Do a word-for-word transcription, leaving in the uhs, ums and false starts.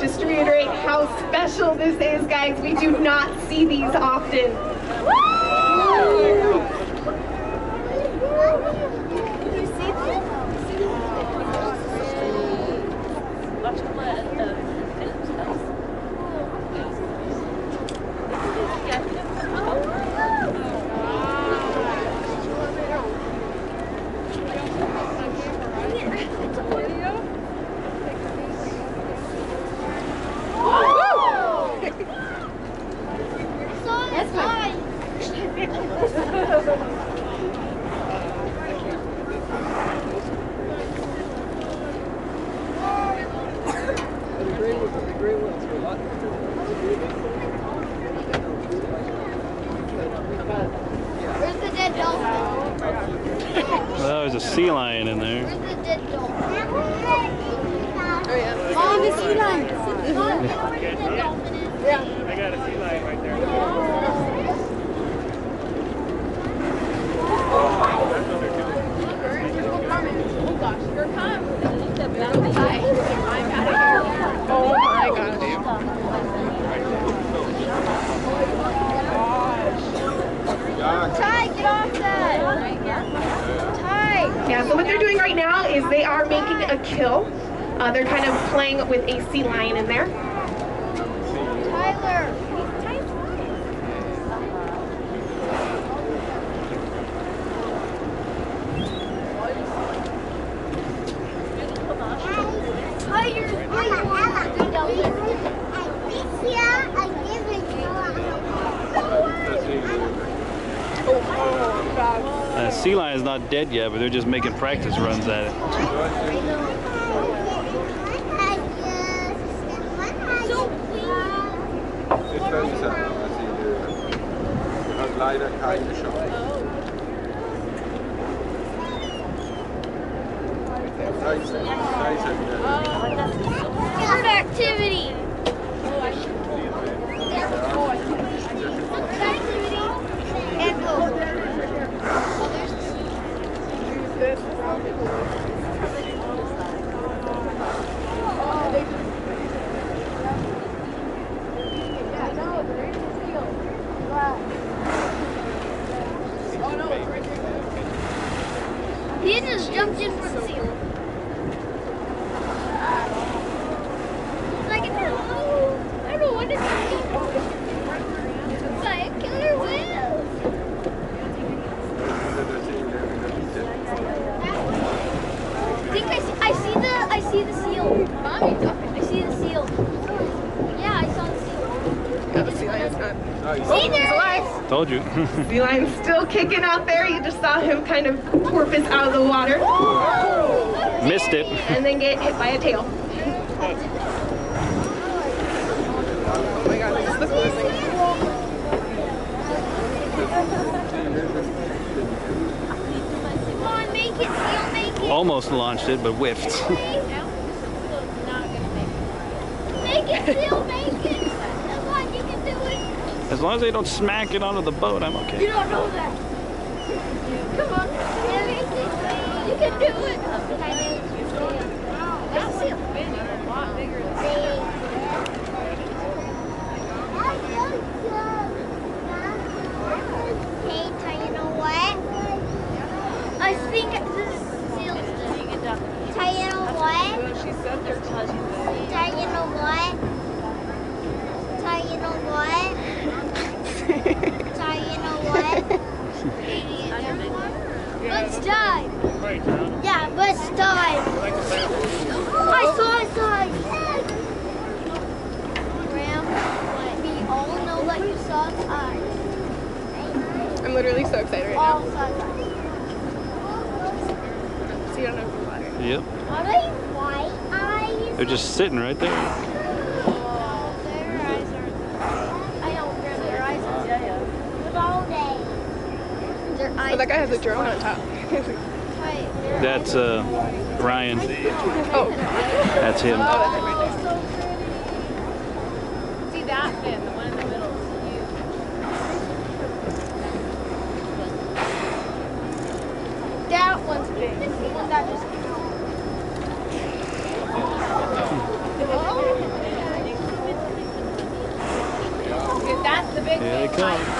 Just to reiterate how special this is, guys. We do not see these often. Where's the dead dolphin? Well, there's a sea lion in there. Where's the dead dolphin? Oh, the sea lion. Yeah. I got a sea lion right there. Oh gosh, here it comes. Yeah, so what they're doing right now is they are making a kill. Uh, they're kind of playing with a sea lion in there. Tyler! Uh, sea lion is not dead yet, but they're just making practice runs at it. Third activity. He just jumped in for the seal. Like, no, I don't know what it's like. Like a killer whale. I think I see, I see the I see the seal. I see the seal. Yeah, I saw the seal. Yeah, the sea lion's not. See there. Told you. Sea lion's still kicking out there. You just saw him kind of porpoise out of the water. Ooh, missed it. And then get hit by a tail. Oh my god, this is the closing. Come on, make it, seal, make it. Almost launched it, but whiffed. Make it, seal, make it. Come on, you can do it. As long as they don't smack it onto the boat, I'm okay. You don't know that. Come on. You can do it. That seal. A lot bigger than that. Hey, you know what? I think this seal is doing it up. You know what? She said they're touching it. You know what? You know what? Sorry, you know what? Let's dive! Yeah, let's dive! I saw a dive! Graham, we all know that you saw an eye. I'm literally so excited right now. So you don't know if you're water. Yep. Are they white eyes? They're just sitting right there. But that guy has a drone on top. That's uh, Brian. Oh. That's him. Oh, that's him right there. that fin, the one in the middle is huge. That one's big. The one that just came out. Oh. That's the big one. Here they come.